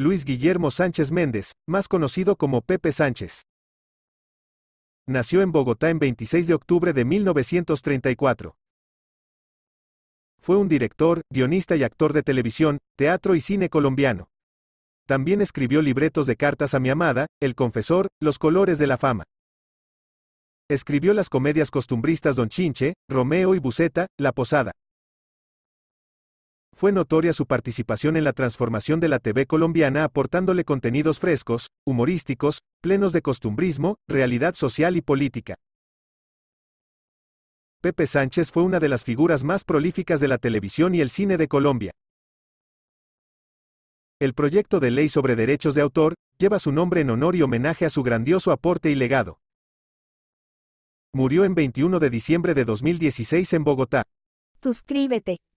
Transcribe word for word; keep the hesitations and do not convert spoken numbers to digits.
Luis Guillermo Sánchez Méndez, más conocido como Pepe Sánchez. Nació en Bogotá en veintiséis de octubre de mil novecientos treinta y cuatro. Fue un director, guionista y actor de televisión, teatro y cine colombiano. También escribió libretos de Cartas a mi amada, El Confesor, Los Colores de la Fama. Escribió las comedias costumbristas Don Chinche, Romeo y Buceta, La Posada. Fue notoria su participación en la transformación de la T V colombiana, aportándole contenidos frescos, humorísticos, plenos de costumbrismo, realidad social y política. Pepe Sánchez fue una de las figuras más prolíficas de la televisión y el cine de Colombia. El proyecto de ley sobre derechos de autor lleva su nombre en honor y homenaje a su grandioso aporte y legado. Murió en veintiuno de diciembre de dos mil dieciséis en Bogotá. Suscríbete.